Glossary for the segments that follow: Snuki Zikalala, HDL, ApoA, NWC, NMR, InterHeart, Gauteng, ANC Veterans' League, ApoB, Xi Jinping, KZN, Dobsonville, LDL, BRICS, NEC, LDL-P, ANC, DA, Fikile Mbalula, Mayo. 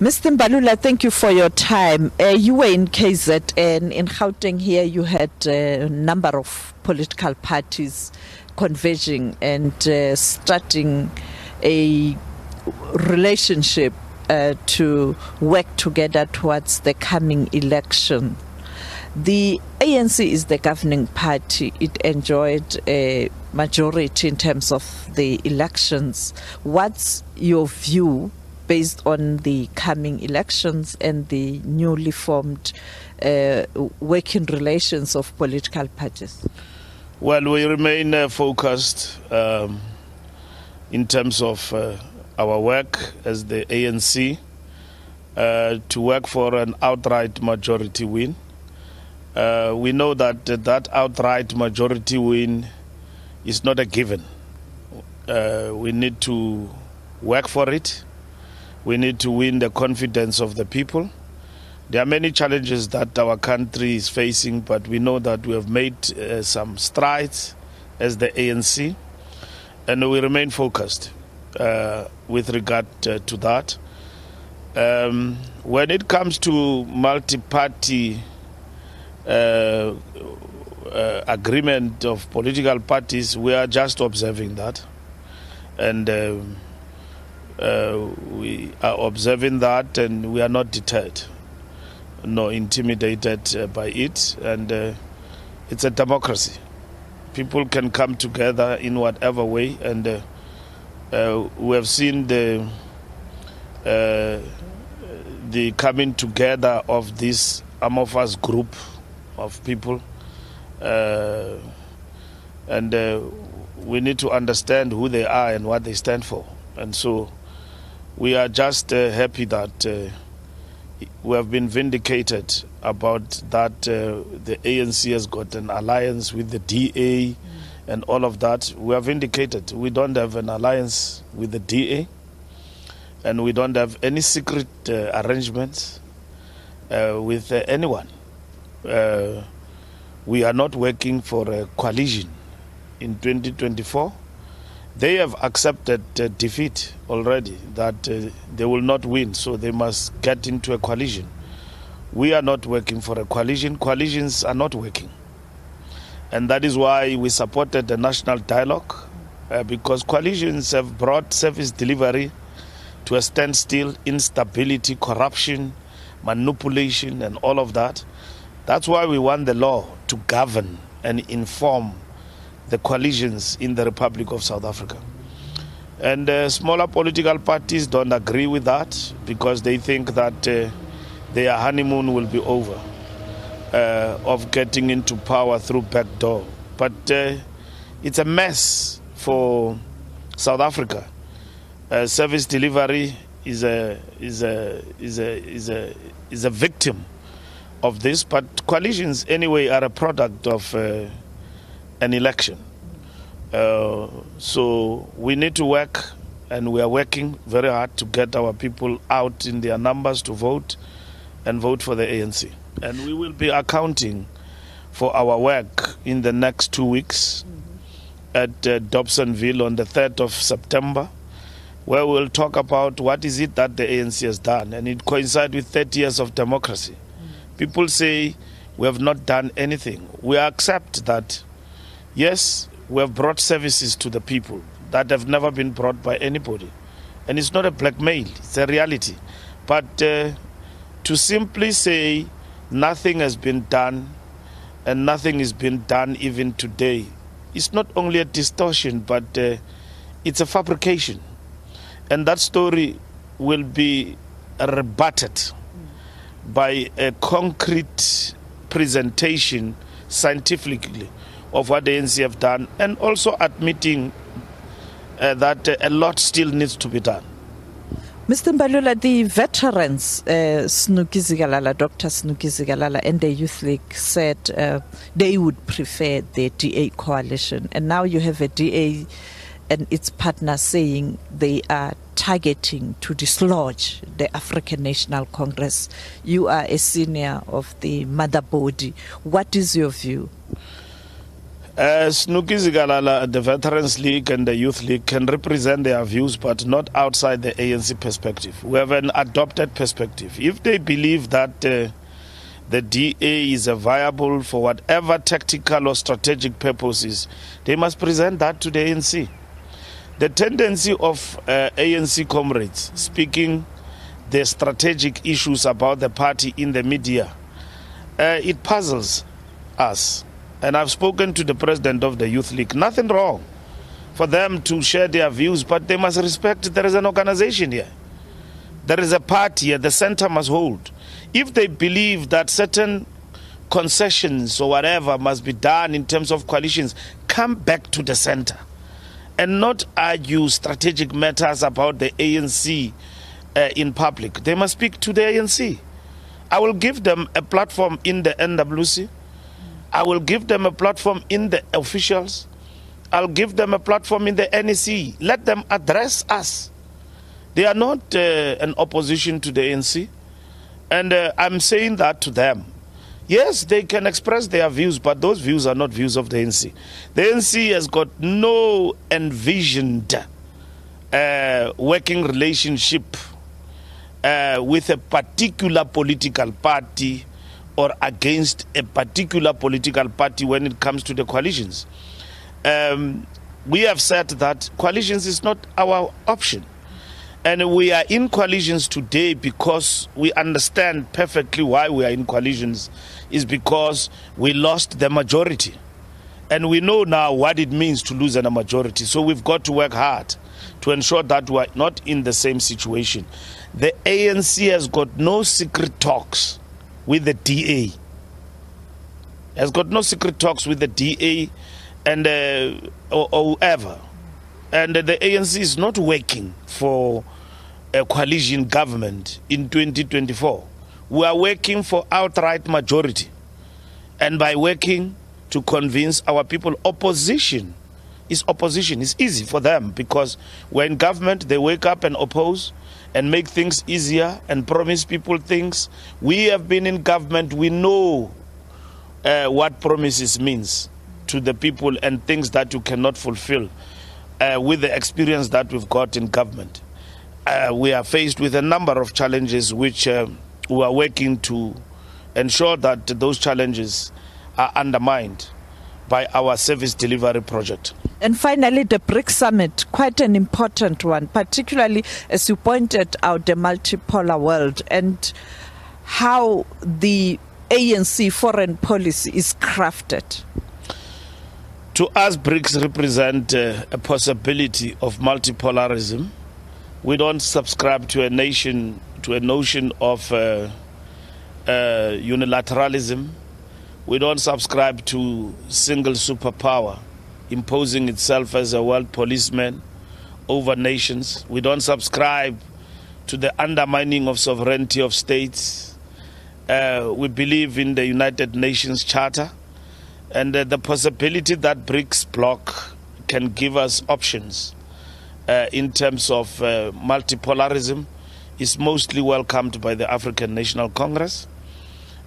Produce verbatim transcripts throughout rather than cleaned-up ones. Mister Mbalula, thank you for your time. Uh, you were in K Z N, in Gauteng here. You had a number of political parties converging and uh, starting a relationship uh, to work together towards the coming election. The A N C is the governing party. It enjoyed a majority in terms of the elections. What's your view based on the coming elections and the newly formed uh, working relations of political parties? Well, we remain uh, focused um, in terms of uh, our work as the A N C uh, to work for an outright majority win. Uh, we know that uh, that outright majority win is not a given. Uh, we need to work for it. We need to win the confidence of the people. There are many challenges that our country is facing, but we know that we have made uh, some strides as the A N C, and we remain focused uh, with regard uh, to that. Um, when it comes to multi-party uh, uh, agreement of political parties, we are just observing that. And Uh, Uh, we are observing that, and we are not deterred nor intimidated uh, by it. And uh, it's a democracy. People can come together in whatever way, and uh, uh, we have seen the uh, the coming together of this amorphous group of people, uh, and uh, we need to understand who they are and what they stand for. And so we are just uh, happy that uh, we have been vindicated about that. Uh, the A N C has got an alliance with the D A mm. and all of that. We are vindicated. We don't have an alliance with the D A, and we don't have any secret uh, arrangements uh, with uh, anyone. Uh, we are not working for a coalition in twenty twenty-four. They have accepted uh, defeat already, that uh, they will not win, so they must get into a coalition. We are not working for a coalition. Coalitions are not working. And that is why we supported the national dialogue, uh, because coalitions have brought service delivery to a standstill, instability, corruption, manipulation, and all of that. That's why we want the law to govern and inform the coalitions in the Republic of South Africa. And uh, smaller political parties don't agree with that, because they think that uh, their honeymoon will be over uh, of getting into power through back door. But uh, it's a mess for South Africa. Uh, service delivery is a is a is a is a is a victim of this. But coalitions anyway are a product of Uh, an election. Uh, so we need to work, and we are working very hard to get our people out in their numbers to vote and vote for the A N C. And we will be accounting for our work in the next two weeks mm-hmm. at uh, Dobsonville on the third of September, where we'll talk about what is it that the A N C has done, and it coincides with thirty years of democracy. Mm-hmm. People say we have not done anything. We accept that. Yes, we have brought services to the people that have never been brought by anybody. And it's not a blackmail, it's a reality. But uh, to simply say nothing has been done, and nothing is being done even today, it's not only a distortion, but uh, it's a fabrication. And that story will be rebutted by a concrete presentation scientifically of what the A N C have done, and also admitting uh, that uh, a lot still needs to be done. Mister Mbalula, the veterans, uh, Snuki Zikalala, Doctor Snuki Zikalala, and the Youth League said uh, they would prefer the D A coalition. And now you have a D A and its partner saying they are targeting to dislodge the African National Congress. You are a senior of the mother body. What is your view? Uh, Snuki Zikalala, the Veterans' League and the Youth League can represent their views, but not outside the A N C perspective. We have an adopted perspective. If they believe that uh, the D A is a viable for whatever tactical or strategic purposes, they must present that to the A N C. The tendency of uh, A N C comrades speaking the strategic issues about the party in the media, uh, it puzzles us. And I've spoken to the president of the Youth League. Nothing wrong for them to share their views, but they must respect there is an organization here. There is a party here. The center must hold. If they believe that certain concessions or whatever must be done in terms of coalitions, come back to the center and not argue strategic matters about the A N C uh, in public. They must speak to the A N C. I will give them a platform in the N W C. I will give them a platform in the officials. I'll give them a platform in the N E C. Let them address us. They are not uh, an opposition to the A N C. And uh, I'm saying that to them. Yes, they can express their views, but those views are not views of the A N C. The A N C has got no envisioned uh, working relationship uh, with a particular political party or against a particular political party when it comes to the coalitions. Um, we have said that coalitions is not our option. And we are in coalitions today because we understand perfectly why we are in coalitions is because we lost the majority. And we know now what it means to lose a majority. So we've got to work hard to ensure that we are not in the same situation. The A N C has got no secret talks with the D A. Has got no secret talks with the D A and uh, or, or whoever. And uh, the A N C is not working for a coalition government in twenty twenty-four. We are working for outright majority. And by working to convince our people, opposition is opposition. It's easy for them because when government, they wake up and oppose and make things easier and promise people things. We have been in government, we know uh, what promises means to the people and things that you cannot fulfill uh, with the experience that we've got in government. Uh, we are faced with a number of challenges which uh, we are working to ensure that those challenges are undermined by our service delivery project. And finally, the BRICS Summit, quite an important one, particularly as you pointed out, the multipolar world and how the A N C foreign policy is crafted. To us, BRICS represent uh, a possibility of multipolarism. We don't subscribe to a nation, to a notion of uh, uh, unilateralism. We don't subscribe to single superpower imposing itself as a world policeman over nations. We don't subscribe to the undermining of sovereignty of states. Uh, we believe in the United Nations Charter and uh, the possibility that BRICS bloc can give us options uh, in terms of uh, multipolarism is mostly welcomed by the African National Congress.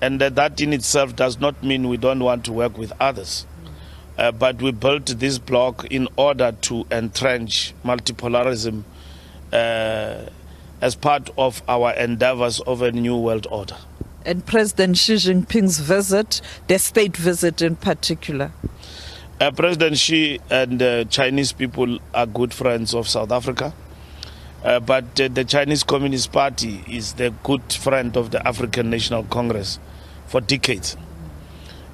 And uh, that in itself does not mean we don't want to work with others. Uh, but we built this bloc in order to entrench multipolarism uh, as part of our endeavors of a new world order. And President Xi Jinping's visit, the state visit in particular? Uh, President Xi and uh, Chinese people are good friends of South Africa. Uh, but uh, the Chinese Communist Party is the good friend of the African National Congress for decades.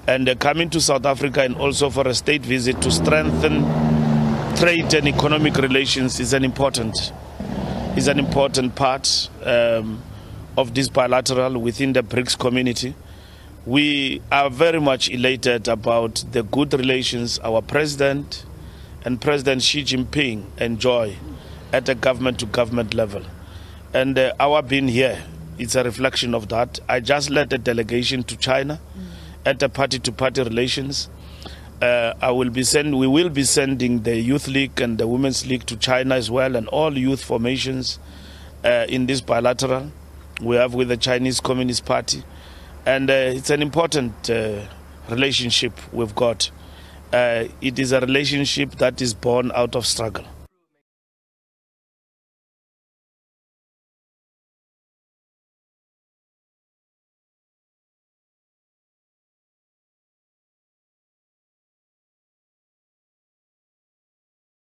And uh, coming to South Africa and also for a state visit to strengthen trade and economic relations is an important, is an important part um, of this bilateral within the BRICS community. We are very much elated about the good relations our president and President Xi Jinping enjoy at a government-to-government level. And uh, our being here, it's a reflection of that. I just led a delegation to China. Mm. At the party-to-party relations, uh, I will be send. We will be sending the Youth League and the Women's League to China as well, and all youth formations uh, in this bilateral we have with the Chinese Communist Party, and uh, it's an important uh, relationship we've got Uh, it is a relationship that is born out of struggle.